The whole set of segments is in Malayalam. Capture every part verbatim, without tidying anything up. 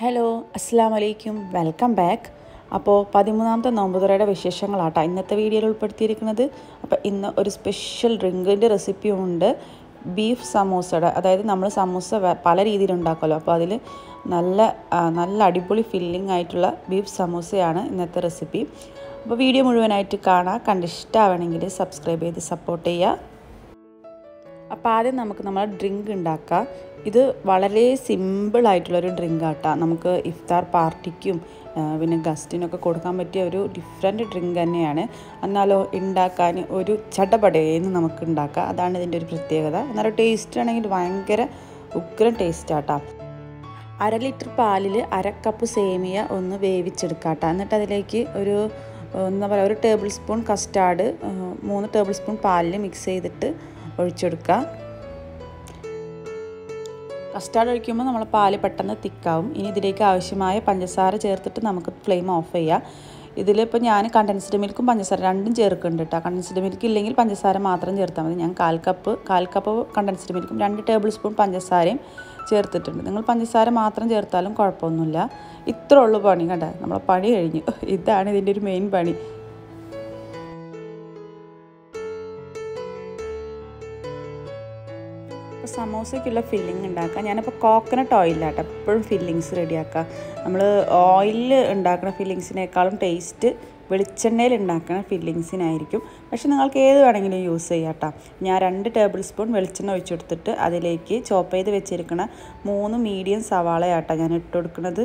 ഹലോ അസ്സലാമു അലൈക്കും വെൽക്കം ബാക്ക്. അപ്പോൾ പതിമൂന്നാമത്തെ നോമ്പുതുറയുടെ വിശേഷങ്ങളാട്ടോ ഇന്നത്തെ വീഡിയോയിൽ ഉൾപ്പെടുത്തിയിരിക്കുന്നത്. അപ്പോൾ ഇന്ന് ഒരു സ്പെഷ്യൽ ഡ്രിങ്കിൻ്റെ റെസിപ്പിയുമുണ്ട്, ബീഫ് സമൂസയുടെ. അതായത് നമ്മൾ സമൂസ പല രീതിയിൽ ഉണ്ടാക്കുമല്ലോ, അപ്പോൾ അതിൽ നല്ല നല്ല അടിപൊളി ഫില്ലിംഗ് ആയിട്ടുള്ള ബീഫ് സമൂസയാണ് ഇന്നത്തെ റെസിപ്പി. അപ്പോൾ വീഡിയോ മുഴുവനായിട്ട് കാണാം, കണ്ടിഷ്ടമാവണമെങ്കിൽ സബ്സ്ക്രൈബ് ചെയ്ത് സപ്പോർട്ട് ചെയ്യുക. അപ്പോൾ ആദ്യം നമുക്ക് നമ്മൾ ഡ്രിങ്ക് ഉണ്ടാക്കാം. ഇത് വളരെ സിമ്പിളായിട്ടുള്ളൊരു ഡ്രിങ്ക് ആട്ടോ, നമുക്ക് ഇഫ്താർ പാർട്ടിക്കും പിന്നെ ഗസ്റ്റിനൊക്കെ കൊടുക്കാൻ പറ്റിയ ഒരു ഡിഫറെൻറ്റ് ഡ്രിങ്ക് തന്നെയാണ്. എന്നാലോ ഉണ്ടാക്കാൻ ഒരു ചടപടയെന്ന് നമുക്ക് ഉണ്ടാക്കാം, അതാണ് ഇതിൻ്റെ ഒരു പ്രത്യേകത. എന്നാലും ടേസ്റ്റ് ആണെങ്കിൽ ഭയങ്കര ഉഗ്രൻ ടേസ്റ്റ് ആട്ടോ. അര ലിറ്റർ പാലിൽ അര കപ്പ് സേമിയ ഒന്ന് വേവിച്ചെടുക്കാട്ടോ. എന്നിട്ട് അതിലേക്ക് ഒരു എന്താ പറയുക ഒരു ടേബിൾ സ്പൂൺ കസ്റ്റാർഡ് മൂന്ന് ടേബിൾ സ്പൂൺ പാലിൽ മിക്സ് ചെയ്തിട്ട് ഒഴിച്ചെടുക്കുക. കസ്റ്റാർഡ് ഒഴിക്കുമ്പോൾ നമ്മൾ പാല് പെട്ടെന്ന് തിക്കാവും. ഇനി ഇതിലേക്ക് ആവശ്യമായ പഞ്ചസാര ചേർത്തിട്ട് നമുക്ക് ഫ്ലെയിം ഓഫ് ചെയ്യാം. ഇതിലിപ്പോൾ ഞാൻ കണ്ടൻസ്ഡ് മിൽക്കും പഞ്ചസാര രണ്ടും ചേർക്കുന്നുണ്ട് കേട്ടോ. കണ്ടൻസ്ഡ് മിൽക്ക് ഇല്ലെങ്കിൽ പഞ്ചസാര മാത്രം ചേർത്താൽ മതി. ഞാൻ കാൽ കപ്പ് കാൽ കപ്പ് കണ്ടൻസ്ഡ് മിൽക്കും രണ്ട് ടേബിൾ സ്പൂൺ പഞ്ചസാരയും ചേർത്തിട്ടുണ്ട്. നിങ്ങൾ പഞ്ചസാര മാത്രം ചേർത്താലും കുഴപ്പമൊന്നുമില്ല. ഇത്ര ഉള്ളു പണി കേട്ടോ, നമ്മളെ പണി കഴിഞ്ഞു. ഇതാണ് ഇതിൻ്റെ ഒരു മെയിൻ പണി. സമോസയ്ക്കുള്ള ഫില്ലിങ് ഉണ്ടാക്കാം. ഞാനിപ്പോൾ കോക്കനട്ട് ഓയിലാട്ടോ എപ്പോഴും ഫില്ലിങ്സ് റെഡിയാക്കുക. നമ്മൾ ഓയിലിൽ ഉണ്ടാക്കുന്ന ഫില്ലിങ്സിനേക്കാളും ടേസ്റ്റ് വെളിച്ചെണ്ണയിൽ ഉണ്ടാക്കുന്ന ഫില്ലിങ്സിനായിരിക്കും. പക്ഷേ നിങ്ങൾക്ക് ഏത് വേണമെങ്കിലും യൂസ് ചെയ്യാട്ടോ. ഞാൻ രണ്ട് ടേബിൾ സ്പൂൺ വെളിച്ചെണ്ണ ഒഴിച്ചെടുത്തിട്ട് അതിലേക്ക് ചോപ്പ് ചെയ്ത് വെച്ചിരിക്കുന്ന മൂന്ന് മീഡിയം സവാളയാട്ടോ ഞാൻ ഇട്ട് കൊടുക്കുന്നത്.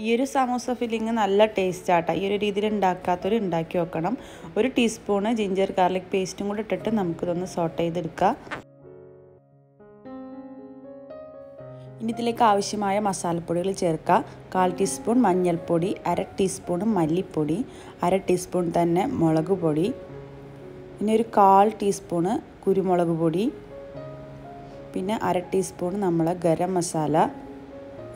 ഈ ഒരു സമോസ ഫില്ലിങ് നല്ല ടേസ്റ്റ് ആട്ടോ. ഈ ഒരു രീതിയിൽ ഉണ്ടാക്കാത്തൊരു ഉണ്ടാക്കി വെക്കണം. ഒരു ടീസ്പൂണ് ജിഞ്ചർ ഗാർലിക് പേസ്റ്റും കൂടി ഇട്ടിട്ട് നമുക്കിതൊന്ന് സോട്ട് ചെയ്തെടുക്കാം. ഇനി ഇതിലേക്ക് ആവശ്യമായ മസാലപ്പൊടികൾ ചേർക്കുക. കാൽ ടീസ്പൂൺ മഞ്ഞൾപ്പൊടി, അര ടീസ്പൂൺ മല്ലിപ്പൊടി, അര ടീസ്പൂൺ തന്നെ മുളക് പൊടി, പിന്നെ ഒരു കാൽ ടീസ്പൂണ് കുരുമുളക് പൊടി, പിന്നെ അര ടീസ്പൂൺ നമ്മളെ ഗരം മസാല,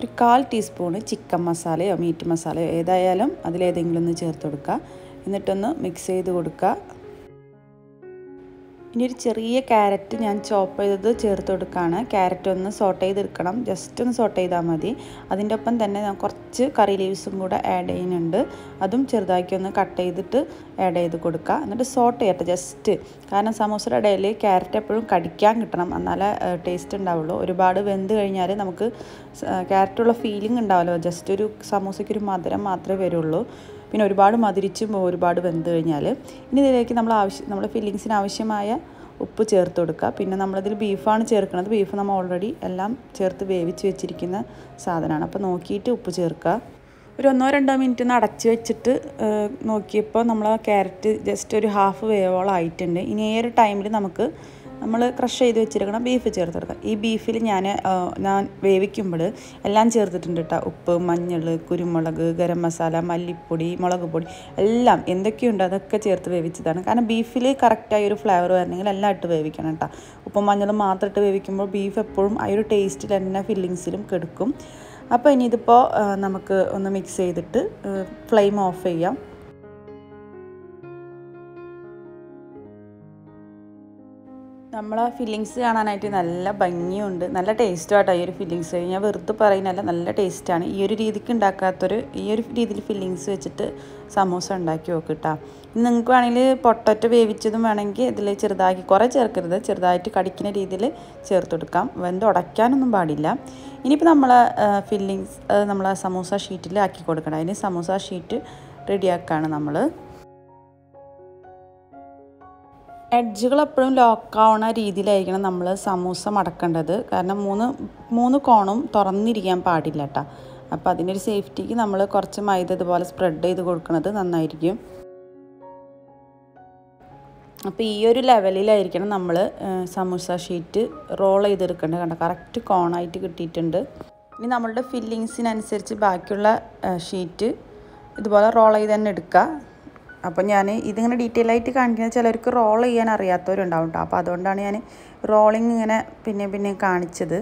ഒരു കാൽ ടീസ്പൂണ് ചിക്കൻ മസാലയോ മീറ്റ് മസാലയോ ഏതായാലും അതിലേതെങ്കിലും ഒന്ന് ചേർത്ത് കൊടുക്കുക. എന്നിട്ടൊന്ന് മിക്സ് ചെയ്ത് കൊടുക്കുക. ഇനി ഒരു ചെറിയ ക്യാരറ്റ് ഞാൻ ചോപ്പ് ചെയ്തത് ചേർത്ത് കൊടുക്കുകയാണ്. ക്യാരറ്റ് ഒന്ന് സോട്ട് ചെയ്തെടുക്കണം, ജസ്റ്റ് ഒന്ന് സോട്ട് ചെയ്താൽ മതി. അതിൻ്റെ ഒപ്പം തന്നെ ഞാൻ കുറച്ച് കറി ലീവ്സും കൂടെ ആഡ് ചെയ്യുന്നുണ്ട്. അതും ചെറുതാക്കി ഒന്ന് കട്ട് ചെയ്തിട്ട് ആഡ് ചെയ്ത് കൊടുക്കുക. എന്നിട്ട് സോട്ട് ചെയ്യട്ടെ ജസ്റ്റ്, കാരണം സമൂസയുടെ ഇടയിൽ ക്യാരറ്റ് എപ്പോഴും കടിക്കാൻ കിട്ടണം, എന്നാലേ ടേസ്റ്റ് ഉണ്ടാവുള്ളൂ. ഒരുപാട് വെന്ത് കഴിഞ്ഞാൽ നമുക്ക് ക്യാരറ്റുള്ള ഫീലിംഗ് ഉണ്ടാവുമല്ലോ, ജസ്റ്റ് ഒരു സമൂസയ്ക്കൊരു മധുരം മാത്രമേ വരുള്ളൂ. പിന്നെ ഒരുപാട് മധുരിച്ചും ഒരുപാട് വെന്ത് കഴിഞ്ഞാൽ ഇനി ഇതിലേക്ക് നമ്മൾ ആവശ്യം നമ്മൾ ഫില്ലിങ്സിന് ആവശ്യമായ ഉപ്പ് ചേർത്ത് കൊടുക്കുക. പിന്നെ നമ്മളിതിൽ ബീഫാണ് ചേർക്കുന്നത്. ബീഫ് നമ്മൾ ഓൾറെഡി എല്ലാം ചേർത്ത് വേവിച്ച് വെച്ചിരിക്കുന്ന സാധനമാണ്, അപ്പോൾ നോക്കിയിട്ട് ഉപ്പ് ചേർക്കുക. ഒരു ഒന്നോ രണ്ടോ മിനിറ്റ് ഒന്ന് അടച്ച് വെച്ചിട്ട് നോക്കിയപ്പോൾ നമ്മൾ ക്യാരറ്റ് ജസ്റ്റ് ഒരു ഹാഫ് വേവോളം ആയിട്ടുണ്ട്. ഇനി ഈ ഒരു ടൈമിൽ നമുക്ക് നമ്മൾ ക്രഷ് ചെയ്ത് വെച്ചിരിക്കണം ബീഫ് ചേർത്ത് കൊടുക്കുക. ഈ ബീഫിൽ ഞാൻ ഞാൻ വേവിക്കുമ്പോൾ എല്ലാം ചേർത്തിട്ടുണ്ട് കേട്ടോ. ഉപ്പ്, മഞ്ഞൾ, കുരുമുളക്, ഗരം മസാല, മല്ലിപ്പൊടി, മുളക് പൊടി, എല്ലാം എന്തൊക്കെയുണ്ട് അതൊക്കെ ചേർത്ത് വേവിച്ചതാണ്. കാരണം ബീഫിൽ കറക്റ്റായ ഒരു ഫ്ലേവർ വരണമെങ്കിൽ എല്ലാം ഇട്ട് വേവിക്കണം കേട്ടോ. ഉപ്പും മഞ്ഞളും മാത്രം ഇട്ട് വേവിക്കുമ്പോൾ ബീഫ് എപ്പോഴും ആ ഒരു ടേസ്റ്റിൽ തന്നെ ഫില്ലിങ്സിലും കെടുക്കും. അപ്പോൾ ഇനി ഇതിപ്പോൾ നമുക്ക് ഒന്ന് മിക്സ് ചെയ്തിട്ട് ഫ്ലെയിം ഓഫ് ചെയ്യാം. നമ്മൾ ആ ഫില്ലിങ്സ് കാണാനായിട്ട് നല്ല ഭംഗിയുണ്ട്, നല്ല ടേസ്റ്റും ആട്ടോ. ഈ ഒരു ഫില്ലിങ്സ് ഞാൻ വെറുതെ പറയുന്നതല്ല, നല്ല ടേസ്റ്റാണ്. ഈ ഒരു രീതിക്ക് ഉണ്ടാക്കാത്തൊരു ഈ ഒരു രീതിയിൽ ഫില്ലിങ്സ് വെച്ചിട്ട് സമൂസ ഉണ്ടാക്കി നോക്കിട്ടാ. നിങ്ങൾക്ക് വേണമെങ്കിൽ പൊട്ടറ്റോ വേവിച്ചതും വേണമെങ്കിൽ ഇതിൽ ചെറുതാക്കി, കുറേ ചേർക്കരുത്, ചെറുതായിട്ട് കടിക്കുന്ന രീതിയിൽ ചേർത്ത് കൊടുക്കാം. വെന്ത് ഉടയ്ക്കാനൊന്നും പാടില്ല. ഇനിയിപ്പോൾ നമ്മൾ ഫില്ലിങ്സ് നമ്മൾ സമൂസ ഷീറ്റിൽ ആക്കി കൊടുക്കണം. അതിന് സമൂസ ഷീറ്റ് റെഡിയാക്കുകയാണ് നമ്മൾ. എഡ്ജുകൾ എപ്പോഴും ലോക്കാവുന്ന രീതിയിലായിരിക്കണം നമ്മൾ സമൂസ മടക്കേണ്ടത്. കാരണം മൂന്ന് മൂന്ന് കോണും തുറന്നിരിക്കാൻ പാടില്ല കേട്ടോ. അപ്പോൾ അതിനൊരു സേഫ്റ്റിക്ക് നമ്മൾ കുറച്ച് മൈദ ഇതുപോലെ സ്പ്രെഡ് ചെയ്ത് കൊടുക്കുന്നത് നന്നായിരിക്കും. അപ്പോൾ ഈ ഒരു ലെവലിലായിരിക്കണം നമ്മൾ സമൂസ ഷീറ്റ് റോൾ ചെയ്തെടുക്കേണ്ടത്. കണ്ടോ, കറക്റ്റ് കോണായിട്ട് കിട്ടിയിട്ടുണ്ട്. ഇനി നമ്മളുടെ ഫില്ലിങ്സിനനുസരിച്ച് ബാക്കിയുള്ള ഷീറ്റ് ഇതുപോലെ റോൾ ചെയ്ത് തന്നെ എടുക്കുക. അപ്പോൾ ഞാൻ ഇതിങ്ങനെ ഡീറ്റെയിൽ ആയിട്ട് കാണിക്കുന്നത് ചിലർക്ക് റോൾ ചെയ്യാൻ അറിയാത്തവരുണ്ടാവും കേട്ടോ. അപ്പോൾ അതുകൊണ്ടാണ് ഞാൻ റോളിങ് ഇങ്ങനെ പിന്നെ പിന്നെ കാണിച്ചത്.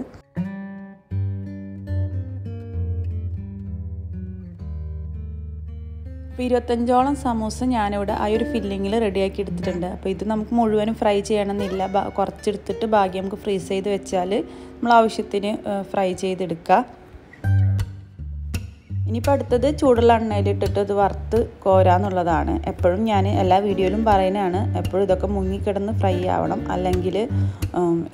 അപ്പോൾ ഇരുപത്തഞ്ചോളം സമൂസ ഞാനിവിടെ ആ ഒരു ഫില്ലിങ്ങിൽ റെഡിയാക്കി എടുത്തിട്ടുണ്ട്. അപ്പോൾ ഇത് നമുക്ക് മുഴുവനും ഫ്രൈ ചെയ്യണമെന്നില്ല, കുറച്ചെടുത്തിട്ട് ബാക്കി നമുക്ക് ഫ്രീസ് ചെയ്ത് വെച്ചാൽ നമ്മൾ ആവശ്യത്തിന് ഫ്രൈ ചെയ്തെടുക്കുക. ഇനിയിപ്പോൾ അടുത്തത് ചൂടുള്ള എണ്ണയിലിട്ടിട്ട് അത് വറുത്ത് കോരാന്നുള്ളതാണ്. എപ്പോഴും ഞാൻ എല്ലാ വീഡിയോയിലും പറയുന്നതാണ്, എപ്പോഴും ഇതൊക്കെ മുങ്ങിക്കിടന്ന് ഫ്രൈ ആവണം, അല്ലെങ്കിൽ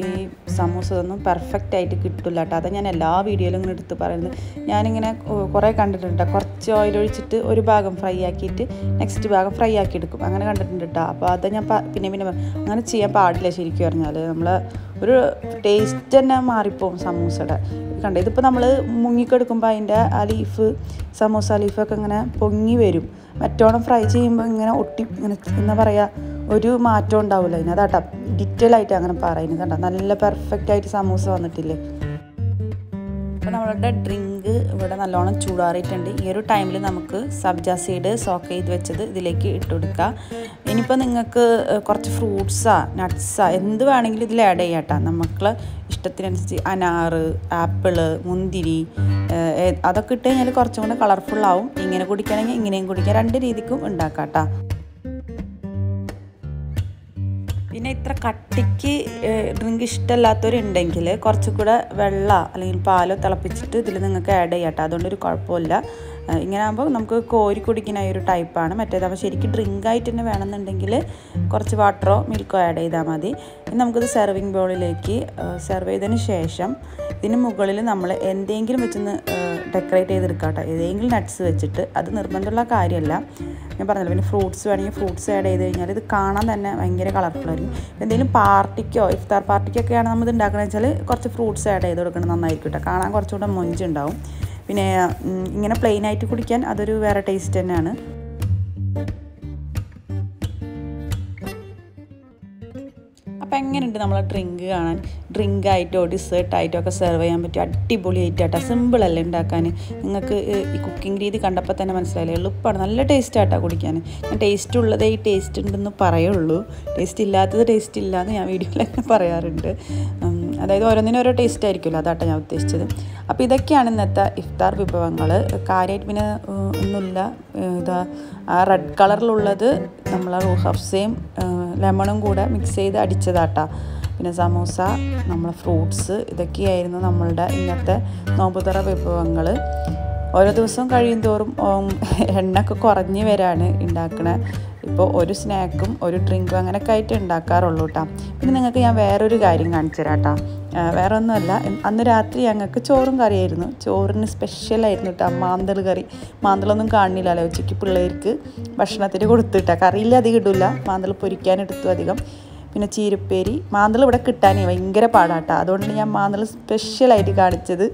ഈ സമൂസ ഒന്നും പെർഫെക്റ്റ് ആയിട്ട് കിട്ടില്ല കേട്ടോ. അതാണ് ഞാൻ എല്ലാ വീഡിയോയിലും ഇങ്ങനെ എടുത്ത് പറയുന്നത്. ഞാനിങ്ങനെ കുറേ കണ്ടിട്ടുണ്ട്, കുറച്ച് ഓയിലൊഴിച്ചിട്ട് ഒരു ഭാഗം ഫ്രൈ ആക്കിയിട്ട് നെക്സ്റ്റ് ഭാഗം ഫ്രൈ ആക്കി എടുക്കും, അങ്ങനെ കണ്ടിട്ടുണ്ട് കേട്ടോ. അപ്പോൾ അത് ഞാൻ പിന്നെ പിന്നെ അങ്ങനെ ചെയ്യാൻ പാടില്ല. ശരിക്കും പറഞ്ഞാൽ നമ്മൾ ഒരു ടേസ്റ്റ് തന്നെ മാറിപ്പോവും സമൂസയുടെ. കണ്ടേ, ഇതിപ്പോൾ നമ്മൾ മുങ്ങിക്കെടുക്കുമ്പോൾ അതിൻ്റെ ആ ലീഫ്, സമോസ ലീഫൊക്കെ ഇങ്ങനെ പൊങ്ങി വരും. മറ്റോണം ഫ്രൈ ചെയ്യുമ്പോൾ ഇങ്ങനെ ഒട്ടി ഇങ്ങനെ എന്താ പറയുക, ഒരു മാറ്റം ഉണ്ടാവില്ല അതിന്. അതാട്ടാ ഡീറ്റെയിൽ ആയിട്ട് അങ്ങനെ പറയുന്നത് കേട്ടോ. നല്ല പെർഫെക്റ്റ് ആയിട്ട് സമൂസ വന്നിട്ടില്ലേ. അപ്പോൾ നമ്മളുടെ ഡ്രിങ്ക് ഇവിടെ നല്ലോണം ചൂടാറിയിട്ടുണ്ട്. ഈ ഒരു ടൈമിൽ നമുക്ക് സബ്ജ സീഡ് സോക്ക് ചെയ്ത് വെച്ചത് ഇതിലേക്ക് ഇട്ട് കൊടുക്കുക. ഇനിയിപ്പോൾ നിങ്ങൾക്ക് കുറച്ച് ഫ്രൂട്ട്സാ നട്ട്സാ എന്ത് വേണമെങ്കിലും ഇതിൽ ആഡ് ചെയ്യാം കേട്ടോ. നമുക്ക് ഇഷ്ടത്തിനനുസരിച്ച് അനാറ്, ആപ്പിള്, മുന്തിരി അതൊക്കെ ഇട്ട് കഴിഞ്ഞാൽ കുറച്ചും കൂടെ കളർഫുള്ളാവും. ഇങ്ങനെ കുടിക്കണമെങ്കിൽ ഇങ്ങനെയും കുടിക്കാം, രണ്ട് രീതിക്കും ഉണ്ടാക്കാം കേട്ടോ. പിന്നെ ഇത്ര കട്ടിക്ക് ഡ്രിങ്ക് ഇഷ്ടമല്ലാത്തവരുണ്ടെങ്കിൽ കുറച്ചുകൂടെ വെള്ളം അല്ലെങ്കിൽ പാലോ തിളപ്പിച്ചിട്ട് ഇതിൽ നിങ്ങൾക്ക് ആഡ് ചെയ്യാം കേട്ടോ. അതുകൊണ്ടൊരു കുഴപ്പമില്ല. ഇങ്ങനെ ആകുമ്പോൾ നമുക്ക് കോരി കുടിക്കുന്ന ഒരു ടൈപ്പാണ്. മറ്റേതാകുമ്പോൾ ശരിക്കും ഡ്രിങ്കായിട്ട് തന്നെ വേണമെന്നുണ്ടെങ്കിൽ കുറച്ച് വാട്ടറോ മിൽക്കോ ആഡ് ചെയ്താൽ മതി. ഇനി നമുക്കിത് സെർവിങ് ബൗളിലേക്ക് സെർവ് ചെയ്തതിന് ശേഷം ഇതിന് മുകളിൽ നമ്മൾ എന്തെങ്കിലും വെച്ചൊന്ന് ഡെക്കറേറ്റ് ചെയ്തെടുക്കാം കേട്ടോ. ഏതെങ്കിലും നട്ട്സ് വെച്ചിട്ട്, അത് നിർബന്ധമുള്ള കാര്യമല്ല, ഞാൻ പറഞ്ഞല്ലോ. പിന്നെ ഫ്രൂട്ട്സ് വേണമെങ്കിൽ ഫ്രൂട്ട്സ് ആഡ് ചെയ്ത് കഴിഞ്ഞാൽ ഇത് കാണാൻ തന്നെ ഭയങ്കര കളർഫുള്ളായിരിക്കും. എന്തെങ്കിലും പാർട്ടിക്കോ ഇഫ്താർ പാർട്ടിക്കൊക്കെയാണ് നമ്മൾ ഇത് ഉണ്ടാക്കുന്നത് വെച്ചാൽ കുറച്ച് ഫ്രൂട്ട്സ് ആഡ് ചെയ്ത് കൊടുക്കണം, നന്നായിരിക്കും കേട്ടോ. കാണാൻ കുറച്ചുകൂടെ മൊഞ്ചുണ്ടാവും. പിന്നെ ഇങ്ങനെ പ്ലെയിനായിട്ട് കുടിക്കാൻ അതൊരു വേറെ ടേസ്റ്റ് തന്നെയാണ്. അപ്പോൾ എങ്ങനെയുണ്ട് നമ്മളെ ഡ്രിങ്ക് കാണാൻ? ഡ്രിങ്കായിട്ടോ ഡിസേർട്ടായിട്ടോ ഒക്കെ സെർവ് ചെയ്യാൻ പറ്റും, അടിപൊളിയായിട്ടാട്ടോ. സിമ്പിളല്ലേ ഉണ്ടാക്കാൻ. നിങ്ങൾക്ക് ഈ കുക്കിംഗ് രീതി കണ്ടപ്പോൾ തന്നെ മനസ്സിലായില്ലേ, എളുപ്പമാണ്, നല്ല ടേസ്റ്റായിട്ടാണ് കുടിക്കാൻ. ഞാൻ ടേസ്റ്റ് ഉള്ളതേ ഈ ടേസ്റ്റ് ഉണ്ടെന്ന് പറയുള്ളൂ, ടേസ്റ്റ് ഇല്ലാത്തത് ടേസ്റ്റ് ഇല്ല എന്ന് ഞാൻ വീഡിയോയിലൊക്കെ പറയാറുണ്ട്. അതായത് ഓരോന്നിനും ഓരോ ടേസ്റ്റ് ആയിരിക്കുമല്ലോ, അതാട്ടോ ഞാൻ ഉദ്ദേശിച്ചത്. അപ്പോൾ ഇതൊക്കെയാണ് ഇന്നത്തെ ഇഫ്താർ വിഭവങ്ങൾ. കാര്യമായിട്ട് പിന്നെ ഒന്നുമില്ല. ഇതാ ആ റെഡ് കളറിലുള്ളത് നമ്മൾ റൂഹഫ്സയും ലെമണും കൂടെ മിക്സ് ചെയ്ത് അടിച്ചതാട്ടാ. പിന്നെ സമൂസ, നമ്മൾ ഫ്രൂട്ട്സ്, ഇതൊക്കെയായിരുന്നു നമ്മളുടെ ഇന്നത്തെ നോമ്പുതുറ വിഭവങ്ങൾ. ഓരോ ദിവസവും കഴിയും തോറും എണ്ണയൊക്കെ കുറഞ്ഞ് വരാണ് ഉണ്ടാക്കണേ. ഇപ്പോൾ ഒരു സ്നാക്കും ഒരു ഡ്രിങ്കും അങ്ങനെയൊക്കെ ആയിട്ട് ഉണ്ടാക്കാറുള്ളൂ കേട്ടോ. പിന്നെ നിങ്ങൾക്ക് ഞാൻ വേറൊരു കാര്യം കാണിച്ചു തരാം കേട്ടോ. വേറെ ഒന്നുമല്ല, അന്ന് രാത്രി ഞങ്ങൾക്ക് ചോറും കറിയായിരുന്നു. ചോറിന് സ്പെഷ്യലായിരുന്നു കേട്ടോ, മാന്തൽ കറി. മാന്തലൊന്നും കാണില്ലല്ലോ, ഉച്ചയ്ക്ക് പിള്ളേർക്ക് ഭക്ഷണത്തിന് കൊടുത്തിട്ടാ. കറിയിൽ അധികം ഇടില്ല, മാന്തൽ പൊരിക്കാനെടുത്തു അധികം. പിന്നെ ചീരപ്പേരി, മാന്തൽ ഇവിടെ കിട്ടാനേ ഭയങ്കര പാടാട്ടോ, അതുകൊണ്ട് ഞാൻ മാന്തൽ സ്പെഷ്യലായിട്ട് കാണിച്ചത്.